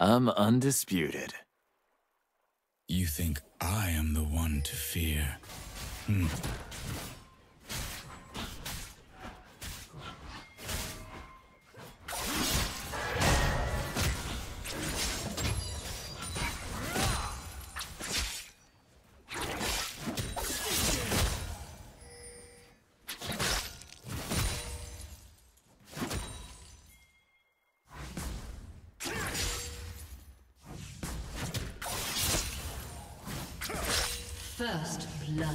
I'm undisputed. You think I am the one to fear? First blood.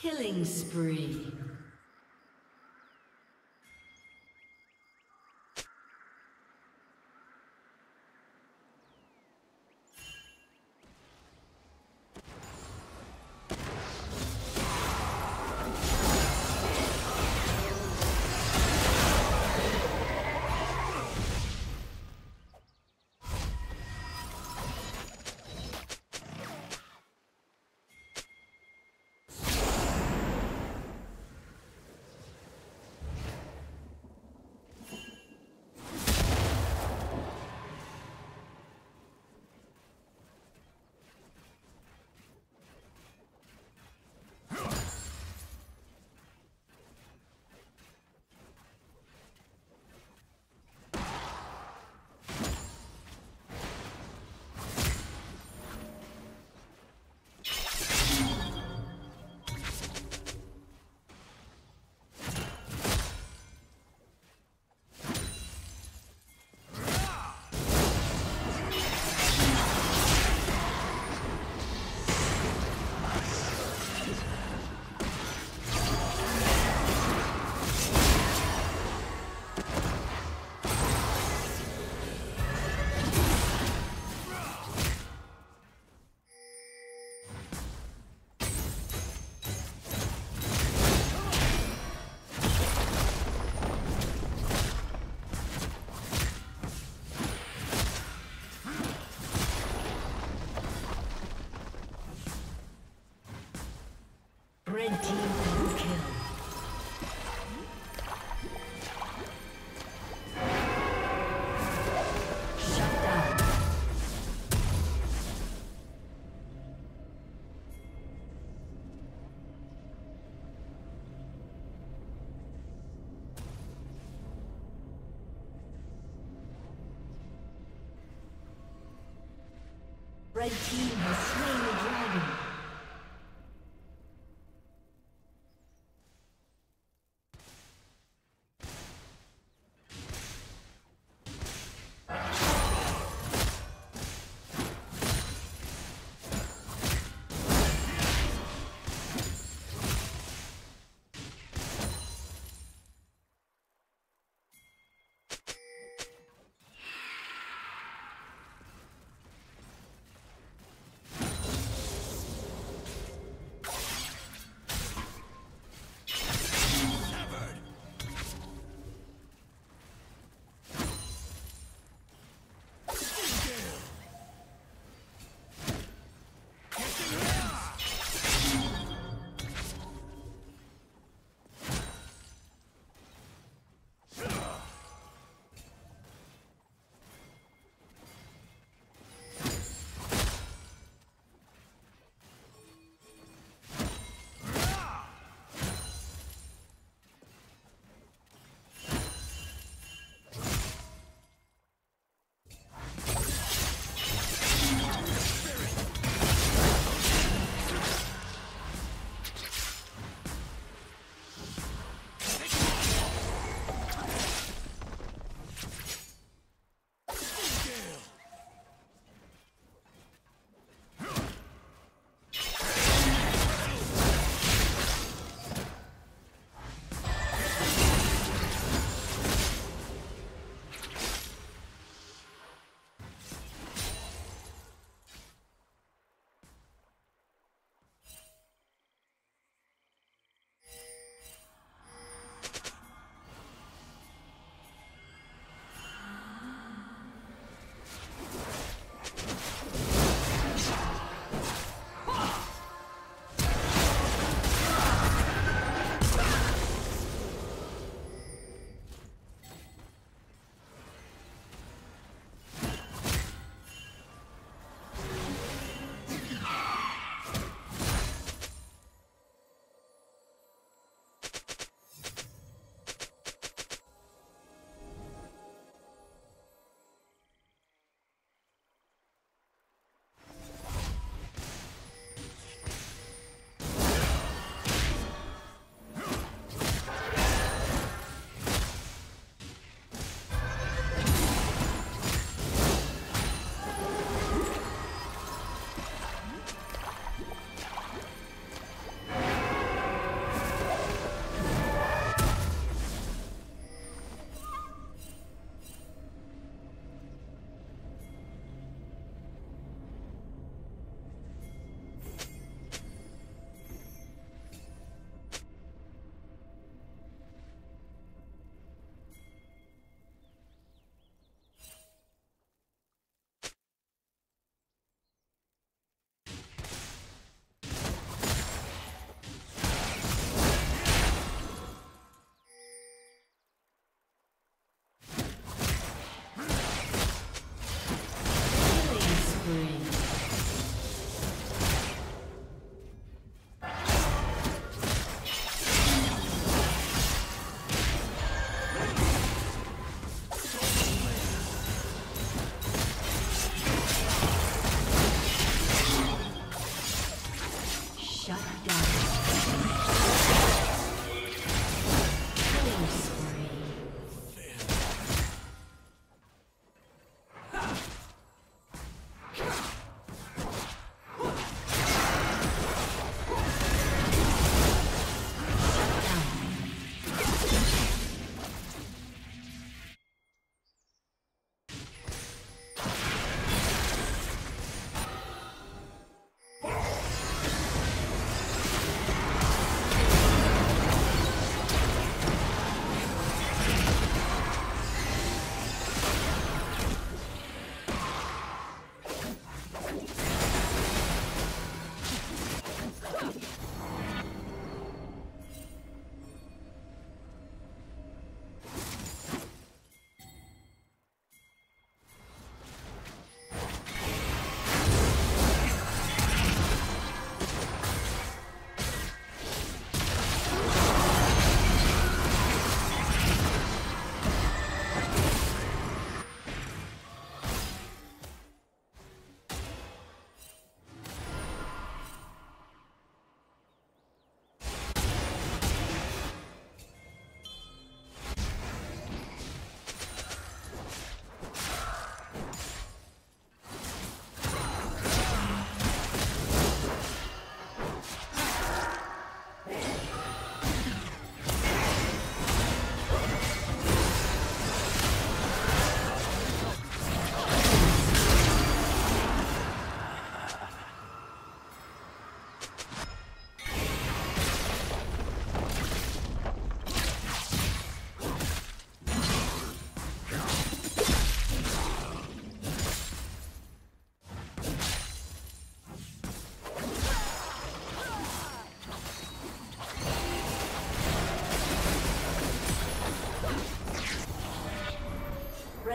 Killing spree. Red team has slain the dragon.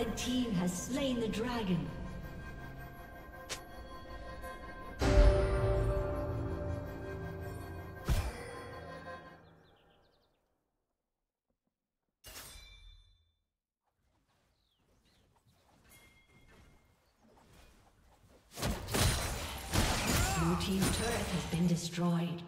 Red team has slain the dragon. Blue team's turret has been destroyed.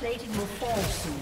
Plating will fall soon.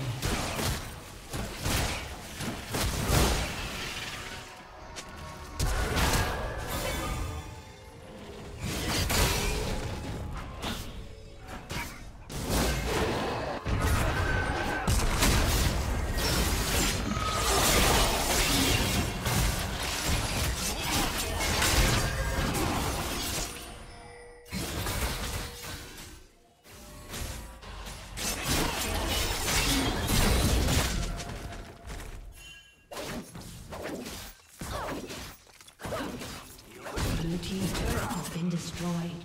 Destroyed.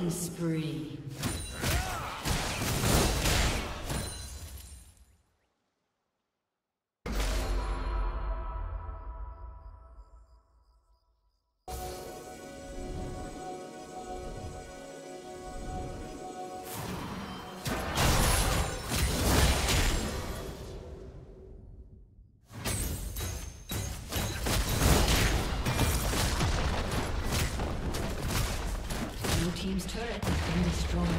Killing spree. Team's turret has been destroyed.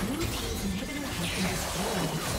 Blue team's inhibitor has been destroyed.